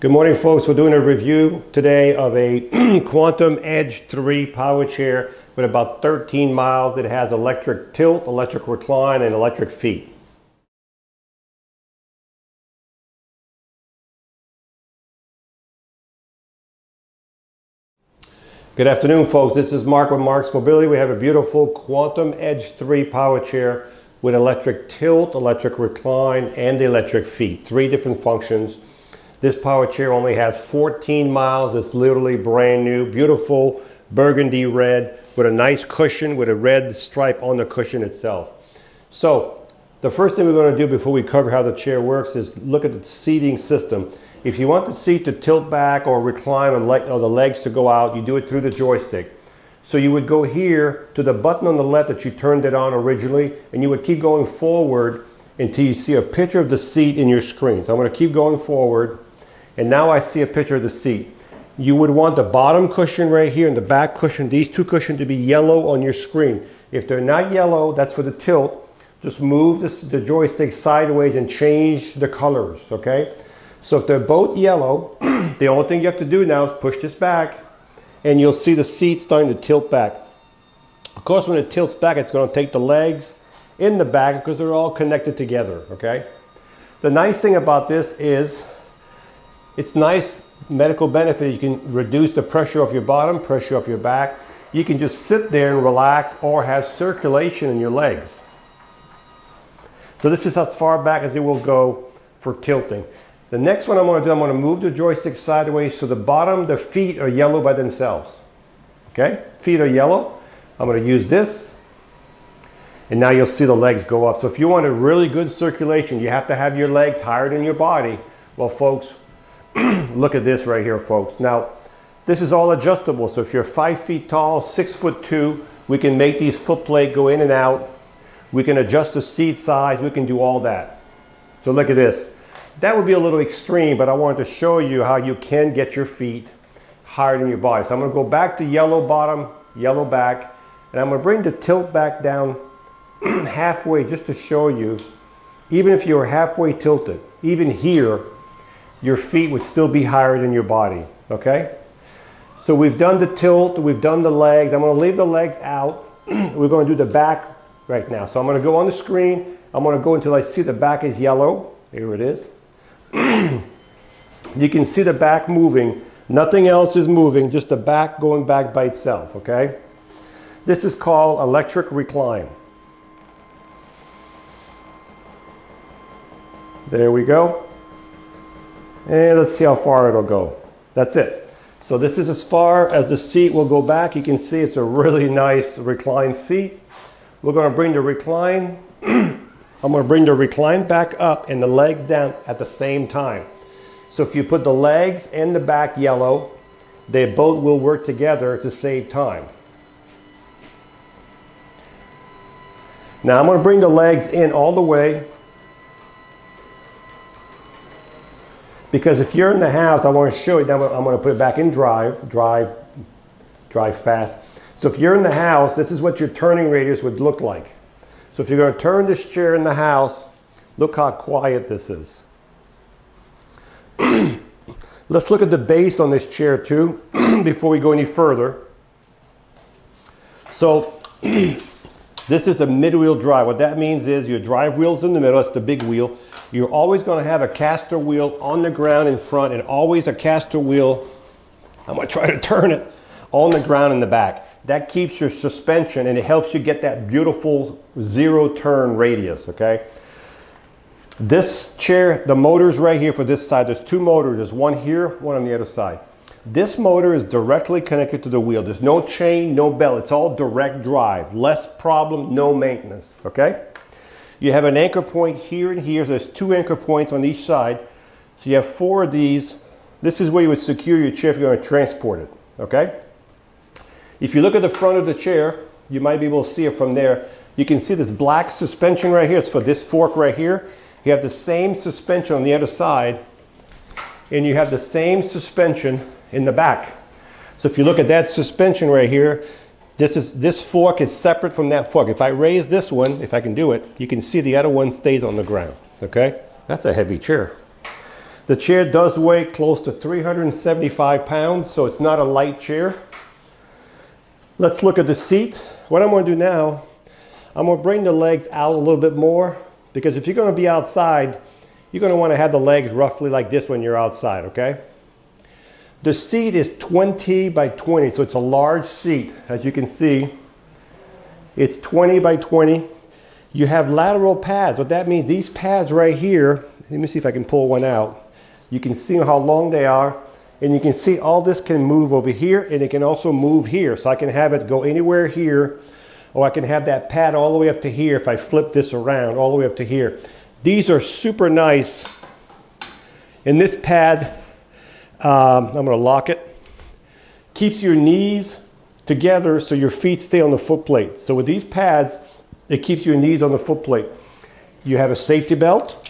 Good morning, folks. We're doing a review today of a Quantum Edge 3 power chair with about 13 miles. It has electric tilt, electric recline, and electric feet. Good afternoon, folks. This is Mark with Mark's Mobility. We have a beautiful Quantum Edge 3 power chair with electric tilt, electric recline, and electric feet. Three different functions. This power chair only has 14 miles. It's literally brand new, beautiful burgundy red with a nice cushion with a red stripe on the cushion itself. So the first thing we're going to do before we cover how the chair works is look at the seating system. If you want the seat to tilt back or recline or the legs to go out, you do it through the joystick. So you would go here to the button on the left that you turned it on originally, and you would keep going forward until you see a picture of the seat in your screen. So I'm going to keep going forward. And now I see a picture of the seat. You would want the bottom cushion right here and the back cushion, these two cushions, to be yellow on your screen. If they're not yellow, that's for the tilt. Just move the joystick sideways and change the colors, okay? So if they're both yellow, the only thing you have to do now is push this back, and you'll see the seat starting to tilt back. Of course, when it tilts back, it's going to take the legs in the back because they're all connected together, okay? The nice thing about this is it's nice medical benefit. You can reduce the pressure off your bottom, pressure off your back. You can just sit there and relax or have circulation in your legs. So this is as far back as it will go for tilting. The next one I'm going to do, I'm going to move the joystick sideways so the bottom, the feet are yellow by themselves. Okay, feet are yellow. I'm going to use this. And now you'll see the legs go up. So if you want a really good circulation, you have to have your legs higher than your body. Well, folks, look at this right here, folks. Now, this is all adjustable. So if you're 5 feet tall, 6'2", we can make these foot plate go in and out. We can adjust the seat size. We can do all that. So look at this. That would be a little extreme, but I wanted to show you how you can get your feet higher than your body. So I'm going to go back to yellow bottom, yellow back, and I'm going to bring the tilt back down halfway just to show you, even if you're halfway tilted, even here, your feet would still be higher than your body, okay? So we've done the tilt, we've done the legs. I'm gonna leave the legs out. We're gonna do the back right now. So I'm gonna go on the screen. I'm gonna go until I see the back is yellow. Here it is. You can see the back moving. Nothing else is moving, just the back going back by itself, okay? This is called electric recline. There we go. And let's see how far it'll go. That's it. So this is as far as the seat will go back. You can see it's a really nice reclined seat. We're going to bring the recline. I'm going to bring the recline back up and the legs down at the same time. So if you put the legs and the back yellow, they both will work together to save time. Now I'm going to bring the legs in all the way. Because if you're in the house, I want to show you, now I'm going to put it back in drive fast. So if you're in the house, this is what your turning radius would look like. So if you're going to turn this chair in the house, look how quiet this is. Let's look at the base on this chair too, before we go any further. So this is a mid-wheel drive. What that means is your drive wheel's in the middle, that's the big wheel. You're always going to have a caster wheel on the ground in front and always a caster wheel, I'm going to try to turn it, on the ground in the back. That keeps your suspension and it helps you get that beautiful zero turn radius, okay? This chair, the motor's right here for this side. There's two motors. There's one here, one on the other side. This motor is directly connected to the wheel. There's no chain, no bell. It's all direct drive. Less problem, no maintenance, okay? You have an anchor point here and here. So there's two anchor points on each side. So you have four of these. This is where you would secure your chair if you're going to transport it, okay? If you look at the front of the chair, you might be able to see it from there. You can see this black suspension right here. It's for this fork right here. You have the same suspension on the other side, and you have the same suspension in the back. So if you look at that suspension right here, this fork is separate from that fork. If I raise this one, if I can do it, you can see the other one stays on the ground, okay? That's a heavy chair. The chair does weigh close to 375 pounds, so it's not a light chair. Let's look at the seat. What I'm going to do now, I'm going to bring the legs out a little bit more, because if you're going to be outside, you're going to want to have the legs roughly like this when you're outside, okay? The seat is 20 by 20, so it's a large seat. As you can see, it's 20 by 20. You have lateral pads. What that means, these pads right here, let me see if I can pull one out. You can see how long they are, and you can see all this can move over here, and it can also move here. So I can have it go anywhere here, or I can have that pad all the way up to here if I flip this around, all the way up to here. These are super nice. And this pad, I'm gonna lock it, keeps your knees together so your feet stay on the foot plate. So with these pads, it keeps your knees on the foot plate. You have a safety belt.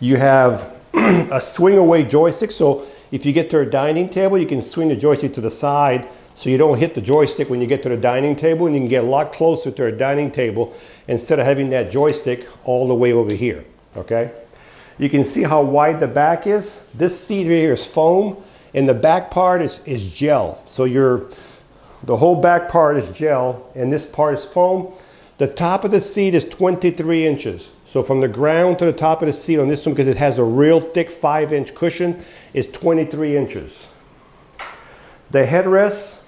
You have a swing away joystick, so if you get to a dining table, you can swing the joystick to the side so you don't hit the joystick when you get to the dining table, and you can get a lot closer to a dining table instead of having that joystick all the way over here, okay? You can see how wide the back is. This seat here is foam, and the back part is gel. So the whole back part is gel, and this part is foam. The top of the seat is 23 inches. So from the ground to the top of the seat on this one, because it has a real thick 5-inch cushion, is 23 inches. The headrest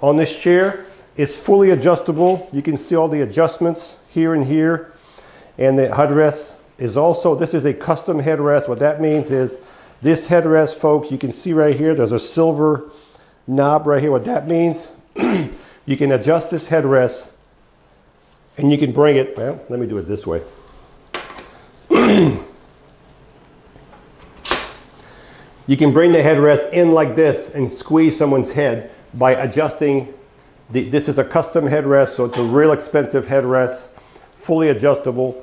on this chair is fully adjustable. You can see all the adjustments here and here. And the headrest is also, this is a custom headrest. What that means is this headrest, folks, you can see right here, there's a silver knob right here. What that means, you can adjust this headrest. And you can bring it, well, let me do it this way. You can bring the headrest in like this and squeeze someone's head by adjusting. This is a custom headrest, so it's a real expensive headrest, fully adjustable.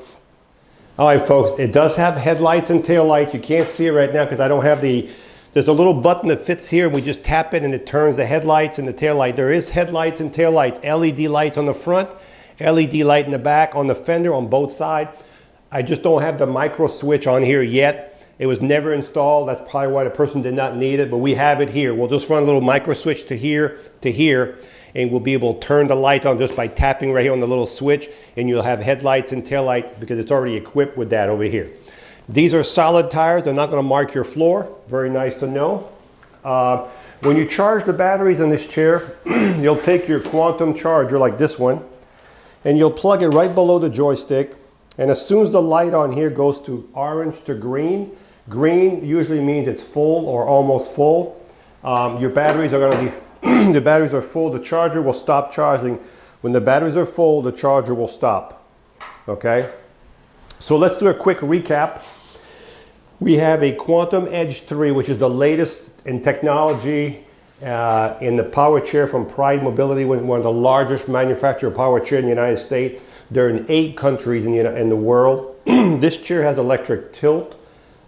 All right, folks, it does have headlights and taillights. You can't see it right now because I don't have the, there's a little button that fits here. We just tap it and it turns the headlights and the taillight. There is headlights and taillights, LED lights on the front, LED light in the back, on the fender, on both sides. I just don't have the micro switch on here yet. It was never installed. That's probably why the person did not need it, but we have it here. We'll just run a little micro switch to here, and we'll be able to turn the light on just by tapping right here on the little switch, and you'll have headlights and taillight because it's already equipped with that over here. These are solid tires. They're not gonna mark your floor. Very nice to know. When you charge the batteries on this chair, you'll take your Quantum charger like this one, and you'll plug it right below the joystick. And as soon as the light on here goes to orange to green, green usually means it's full or almost full. Your batteries are gonna be, the batteries are full, the charger will stop charging. When the batteries are full, the charger will stop, okay? So let's do a quick recap. We have a Quantum Edge 3, which is the latest in technology in the power chair from Pride Mobility, one of the largest manufacturer of power chair in the United States. They're in 8 countries in the world. This chair has electric tilt,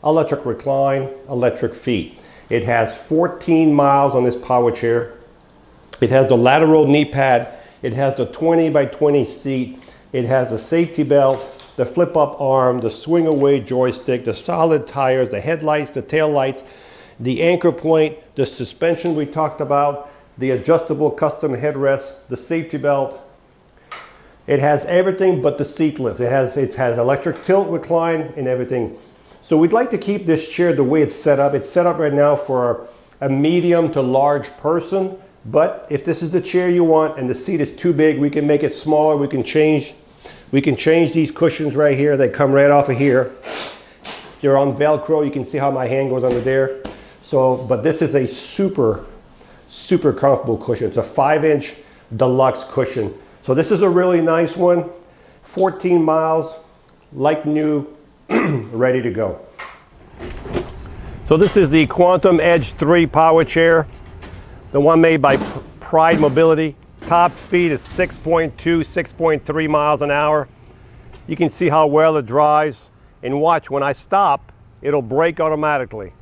electric recline, electric feet. It has 14 miles on this power chair. It has the lateral knee pad. It has the 20 by 20 seat. It has a safety belt, the flip up arm, the swing away joystick, the solid tires, the headlights, the taillights, the anchor point, the suspension we talked about, the adjustable custom headrest, the safety belt. It has everything but the seat lift. It has electric tilt, recline, and everything. So we'd like to keep this chair the way it's set up. It's set up right now for a medium to large person, but if this is the chair you want and the seat is too big, we can make it smaller. We can change these cushions right here. They come right off of here. They're on Velcro. You can see how my hand goes under there. So, but this is a super, super comfortable cushion. It's a 5-inch deluxe cushion. So this is a really nice one, 14 miles, like new, ready to go. So this is the Quantum Edge 3 power chair, the one made by Pride Mobility. Top speed is 6.2, 6.3 miles an hour. You can see how well it drives, and watch, when I stop, it'll brake automatically.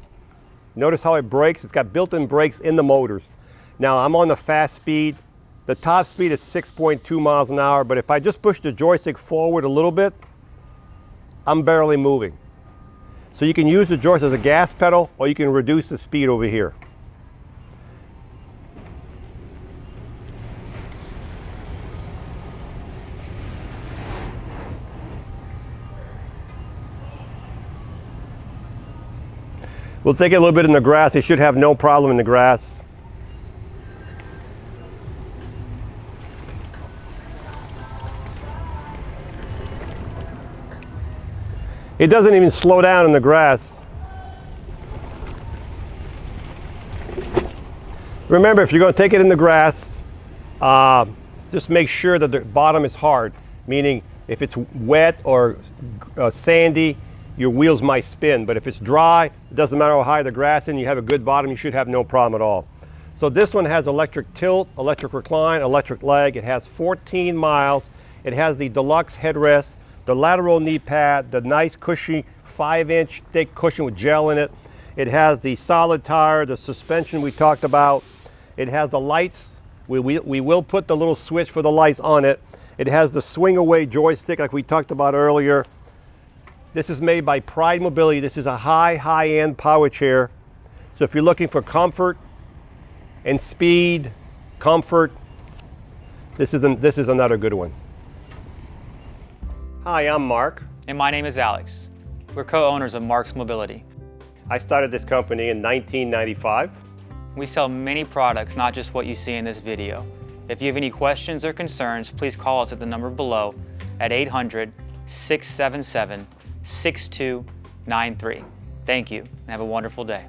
Notice how it brakes. It's got built-in brakes in the motors. Now I'm on the fast speed. The top speed is 6.2 miles an hour, but if I just push the joystick forward a little bit, I'm barely moving. So you can use the joist as a gas pedal, or you can reduce the speed over here. We'll take it a little bit in the grass. They should have no problem in the grass. It doesn't even slow down in the grass. Remember, if you're going to take it in the grass, just make sure that the bottom is hard, meaning if it's wet or sandy, your wheels might spin, but if it's dry, it doesn't matter how high the grass is, and you have a good bottom, you should have no problem at all. So this one has electric tilt, electric recline, electric leg. It has 14 miles. It has the deluxe headrest, the lateral knee pad, the nice cushy 5-inch thick cushion with gel in it. It has the solid tire, the suspension we talked about. It has the lights. We will put the little switch for the lights on it. It has the swing away joystick like we talked about earlier. This is made by Pride Mobility. This is a high-end power chair. So if you're looking for comfort and speed, this is another good one. Hi, I'm Mark. And my name is Alex. We're co-owners of Mark's Mobility. I started this company in 1995. We sell many products, not just what you see in this video. If you have any questions or concerns, please call us at the number below at 800-677-6293. Thank you, and have a wonderful day.